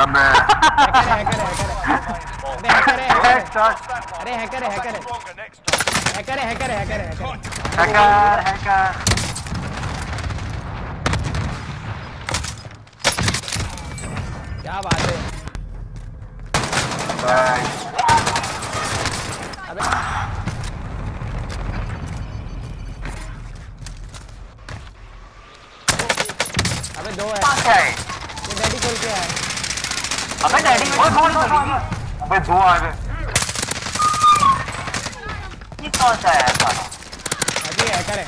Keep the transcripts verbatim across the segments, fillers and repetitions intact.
अबे hacker hacker hacker hacker अरे hacker hacker hacker hacker hacker hacker hacker क्या बात है अबे अबे दो है ये डैडी खोल के है अबे डैडी खोल खोल अबे दो आ गए ये कौन सा है ऐसा अजी हैकर है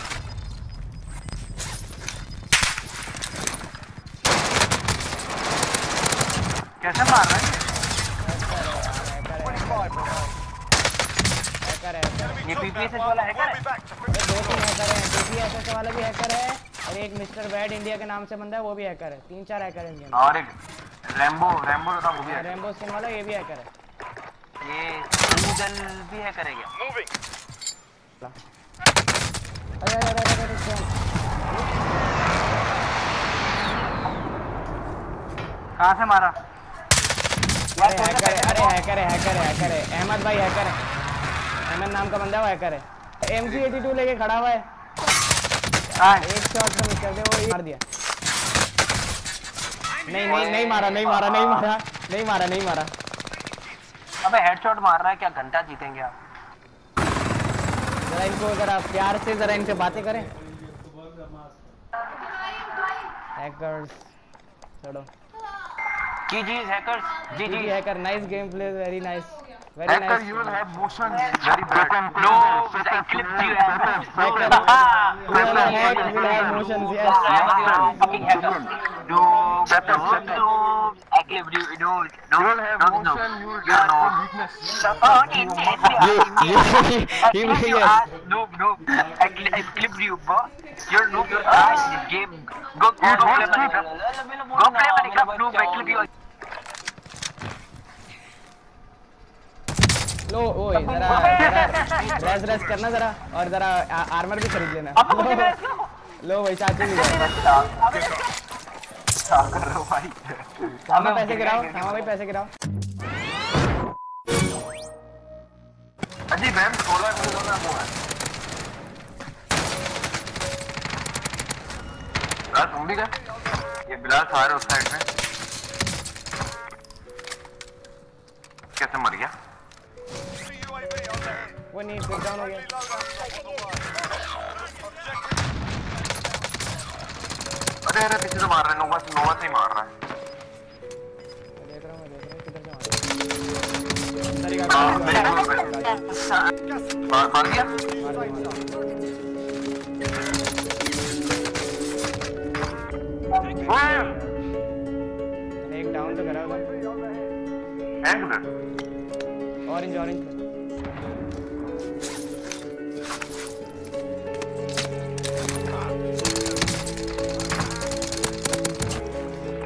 कैसे मार रहा है ये बीपीएसएस वाला हैकर है दो तीन हैकर हैं बीपीएसएस वाला भी हैकर है और एक मिस्टर रेड इंडिया के नाम से बंदा है वो भी हैकर है तीन चार हैकर हैं इंडिया और एक रैम्बो रैम्बो का वो भी है रैम्बो स्किन वाला ये भी हैकर है ये सूजन भी हैकर है क्या मूविंग अरे अरे अरे कहां से मारा अरे हैकर है अरे हैकर है हैकर है हैकर है अहमद भाई हैकर है अहमद नाम का बंदा है वो हैकर है एम सी एटी टू लेके खड़ा हुआ है एक शॉट में कर दे वो मार दिया नहीं नहीं नहीं मारा नहीं मारा नहीं मारा नहीं मारा नहीं मारा अबे हेडशॉट मार रहा है क्या घंटा जीतेंगे आप जरा इनको जरा प्यार से जरा इनसे बातें करें हैकर्स छोड़ो G G's hackers G G hacker nice gameplay very nice very hacker, nice hacker you will have motion very broken blow with a clip you have hacker you will have motion yes fucking hacker do chapter chapter I give you no no will have motion you will get weakness he will yes no no I clip you bro you're no your ass game go go play Minecraft no I clip you लो ओए जरा race race करना जरा और जरा armour भी खरीद लेना लो भाई चाची भी क्या कर रहा भाई हमें पैसे गिराओ हमें भाई पैसे गिराओ अजी मैम सोलह करोड़ ना हुआ यार तुम भी क्या ये बिलास आ रहा उस साइड में कैसे मर गया वो नहीं टेक डाउन हो गया अरे अरे पीछे से मार रहा है नोवा नोवा से ही मार रहा है देख रहा हूं देख रहा हूं किधर जा रहा है मार मार दिया ओए एक डाउन तो करा हुआ है एंड ऑरेंज ऑरेंज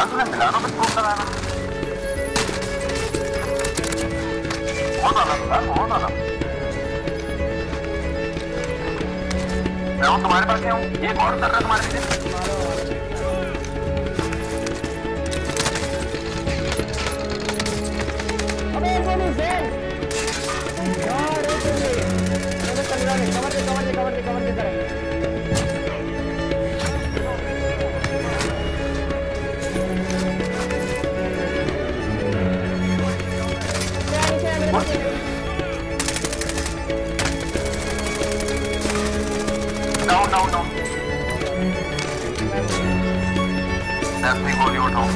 यार तुमने मिलाना बस फोन कराना बहुत आराम है बहुत आराम मैं हूँ तुम्हारे पास ही हूँ ये और कर रहा है तुम्हारे लिए अबे बोलो ज़ेल यार एक मिनट ये तो चल रहा है कवर दे कवर दे कवर दे कवर दे करेंगे नहीं बोली उठाओ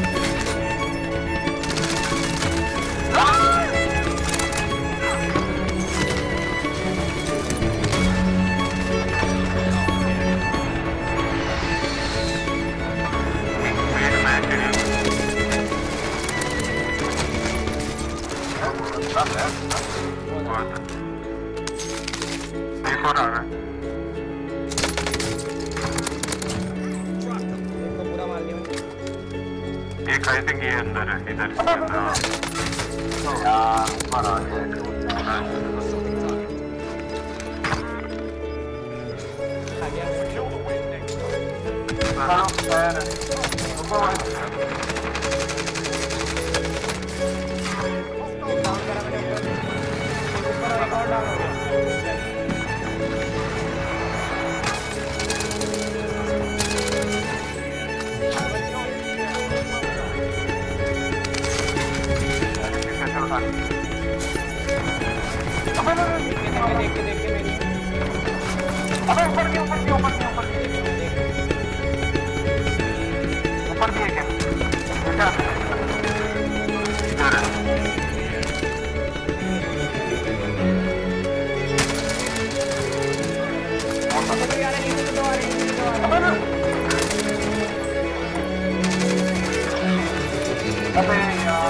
एक आई थिंक ये अंदर है, इधर यार ऊपर आ गया। अबे ऊपर क्यों ऊपर क्यों ऊपर क्यों ऊपर क्यों ऊपर भी है क्या? इधर अबे यार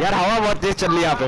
यार हवा बहुत तेज चल रही है यहाँ पे।